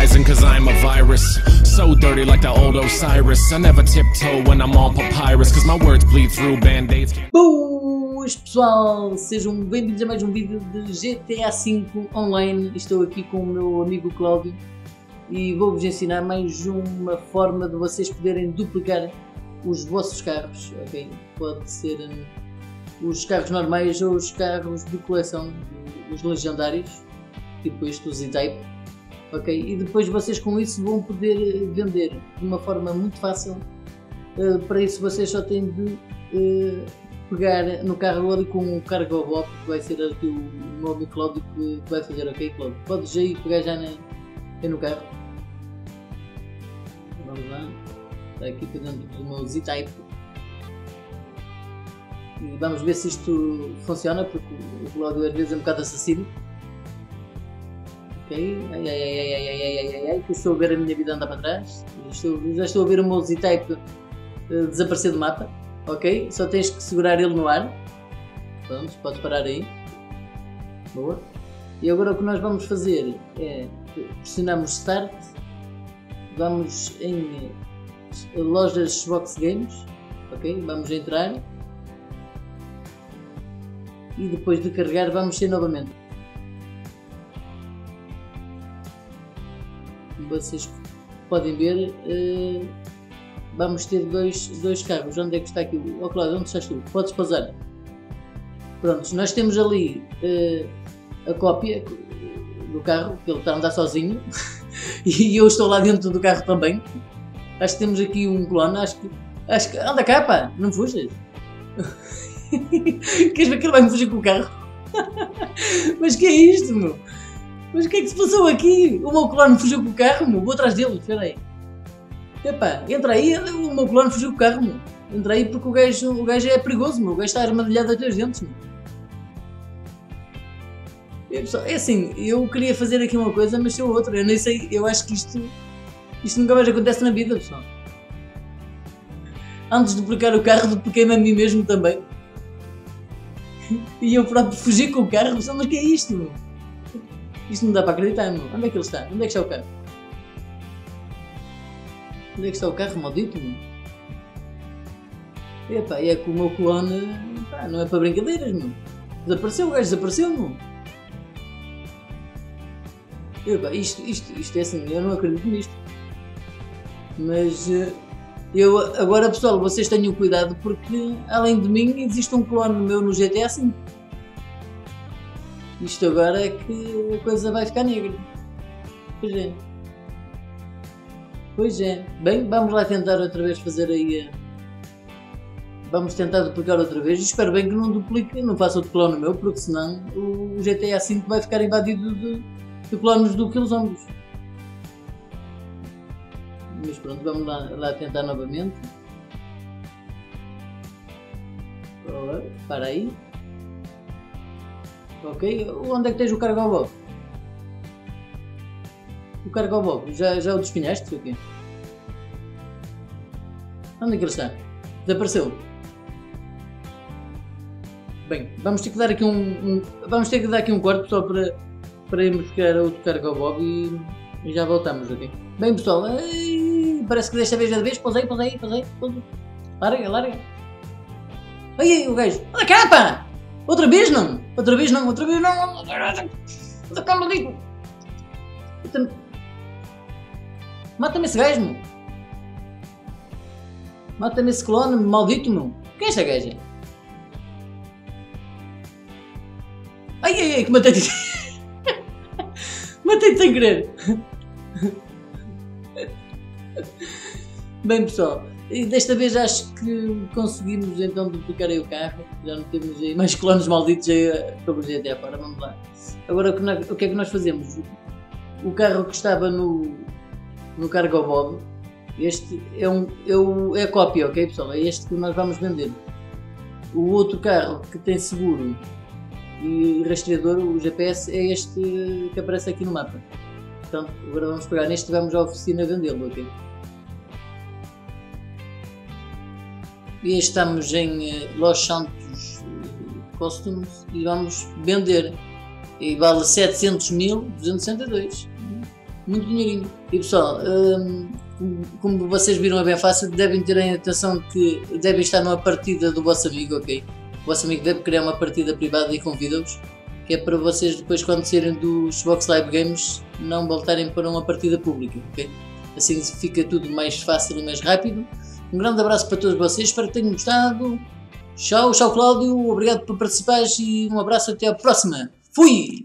rising cause I'm a virus. So dirty like the old Osiris. I never tiptoe when I'm on papyrus cause my words bleed through band-aids. Boas pessoal, sejam bem-vindos a mais um vídeo de GTA V Online. Estou aqui com o meu amigo Cláudio e vou-vos ensinar mais uma forma de vocês poderem duplicar os vossos carros, ok? Pode ser os carros normais ou os carros de coleção, os legendários, tipo este do Z-Type, ok? E depois vocês com isso vão poder vender de uma forma muito fácil. Para isso vocês só têm de pegar no carro ali com o Cargobob, que vai ser aqui o nome Cláudio que vai fazer, ok Cláudio? Podes aí pegar já no carro. Vamos lá, está aqui pegando o Mousy Type. E vamos ver se isto funciona, porque o Cláudio às vezes é um bocado assassino. Ok, ai, que eu estou a ver a minha vida andar para trás. Já estou a ver o Mousy Type desaparecer do mapa, ok? Só tens que segurar ele no ar. Vamos, pode parar aí. Boa. E agora o que nós vamos fazer é pressionamos Start, vamos em Lojas Box Games, ok? Vamos entrar. E depois de carregar vamos mexer novamente. Como vocês podem ver, vamos ter dois carros. Onde é que está aqui? Oh Cláudio, onde estás tu? Podes pausar. Pronto, nós temos ali a cópia do carro, que ele está a andar sozinho e eu estou lá dentro do carro também. Acho que temos aqui um clone, acho que... Anda cá pá, não fujas! Queres ver que ele vai me fugir com o carro? Mas que é isto, meu? Mas o que é que se passou aqui? O meu clone fugiu com o carro, meu? Vou atrás dele, espera aí. Epá, entra aí, o meu clone fugiu com o carro, meu. Entra aí porque o gajo é perigoso, meu. O gajo está armadilhado até os dentes, meu. É assim, eu queria fazer aqui uma coisa, mas sou outra. Eu nem sei, eu acho que isto nunca mais acontece na vida, pessoal. Antes de duplicar o carro, dupliquei-me a mim mesmo também. E eu próprio fugi com o carro, mas o que é isto, meu? Isto não dá para acreditar, meu. Onde é que ele está? Onde é que está o carro? Onde é que está o carro, maldito, meu? Epá, é que o meu clone, pá, não é para brincadeiras, meu. Desapareceu, o gajo desapareceu, meu. Epá, isto é assim, eu não acredito nisto. Mas... eu, agora pessoal, vocês tenham cuidado porque, além de mim, existe um clone meu no GTA V. Isto agora é que a coisa vai ficar negra. Pois é. Pois é. Bem, vamos lá tentar outra vez fazer aí a... Vamos tentar duplicar outra vez. Espero bem que não duplique, não faça outro clone meu, porque senão o GTA V vai ficar invadido de clones do Killzombies. Mas pronto, vamos lá tentar novamente. Olá, para aí. Ok, onde é que tens o Cargobob? O Cargobob, já o despenhaste? Okay. Onde é que ele está? Desapareceu. Bem, vamos ter que dar aqui um corte só para irmos buscar outro Cargobob e já voltamos, ok? Bem pessoal, parece que desta vez é de vez, pousei. Larga. Ai, o gajo, olha cá pá! Outra vez não! Olha cá, maldito! Mata-me esse gajo, meu! Mata-me esse clone, maldito, meu! Quem é esta gaja? Ai, que matei-te! Matei-te sem querer! Bem pessoal, e desta vez acho que conseguimos então duplicar aí o carro, já não temos aí mais clones malditos aí para o GTA, para vamos lá. Agora o que é que nós fazemos? O carro que estava no Cargobob, este é cópia, ok pessoal? É este que nós vamos vender. O outro carro que tem seguro e rastreador, o GPS, é este que aparece aqui no mapa. Portanto, agora vamos pegar neste e vamos à oficina vendê-lo, ok? E estamos em Los Santos Customs e vamos vender. E vale 700.262. muito dinheirinho. E pessoal, como vocês viram, é bem fácil, devem ter em atenção que devem estar numa partida do vosso amigo, ok? O vosso amigo deve criar uma partida privada e convida-vos, que é para vocês depois, quando saírem do Xbox Live Games, não voltarem para uma partida pública, ok? Assim fica tudo mais fácil e mais rápido. Um grande abraço para todos vocês, espero que tenham gostado. Tchau, Cláudio, obrigado por participares e um abraço, até à próxima. Fui!